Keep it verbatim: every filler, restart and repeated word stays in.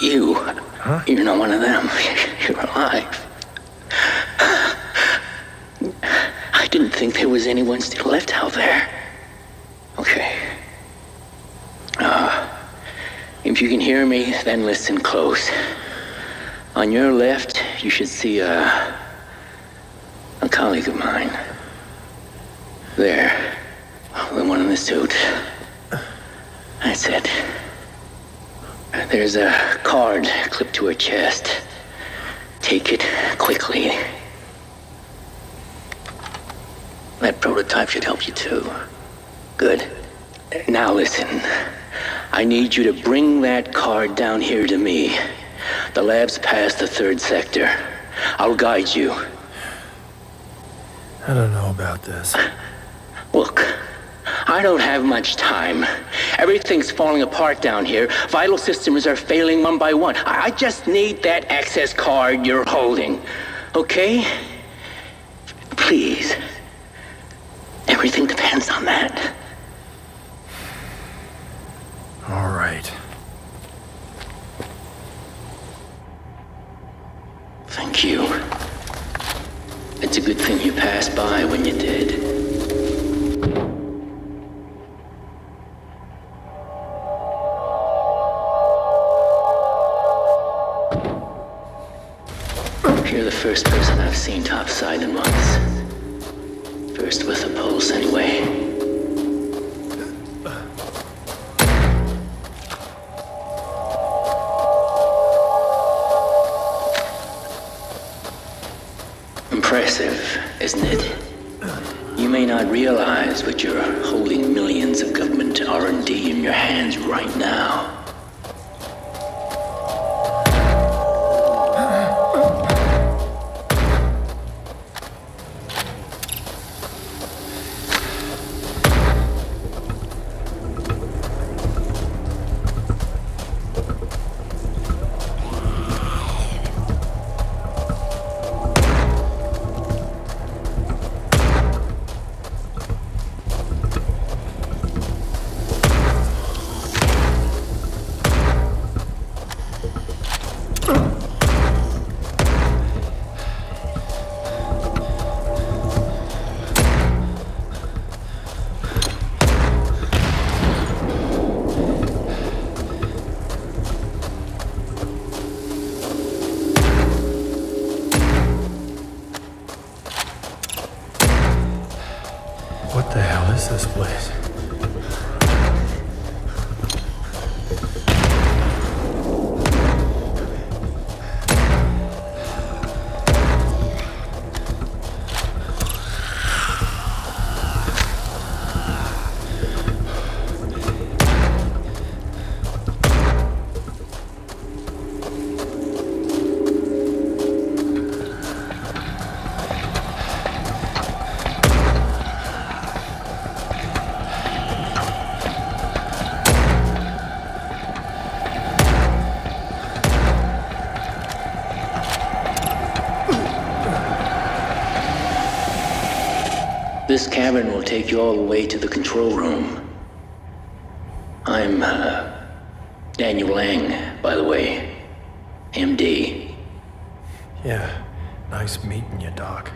You, huh? You're not one of them. You're alive. I didn't think there was anyone still left out there. Okay. Uh, if you can hear me, then listen close. On your left, you should see a, a colleague of mine. There. The one in the suit. That's it. There's a card clipped to her chest. Take it quickly. That prototype should help you too. Good. Now listen. I need you to bring that card down here to me. The lab's past the third sector. I'll guide you. I don't know about this. Look. I don't have much time. Everything's falling apart down here. Vital systems are failing one by one. I just need that access card you're holding. Okay? Please. Everything depends on that. All right. Thank you. It's a good thing you passed by when you did. You're the first person I've seen topside in months. First with a pulse, anyway. Impressive, isn't it? You may not realize, but you're holding millions of government R and D in your hands right now. What the hell is this place? This cabin will take you all the way to the control room. I'm, uh, Daniel Lang, by the way. M D. Yeah, nice meeting you, Doc.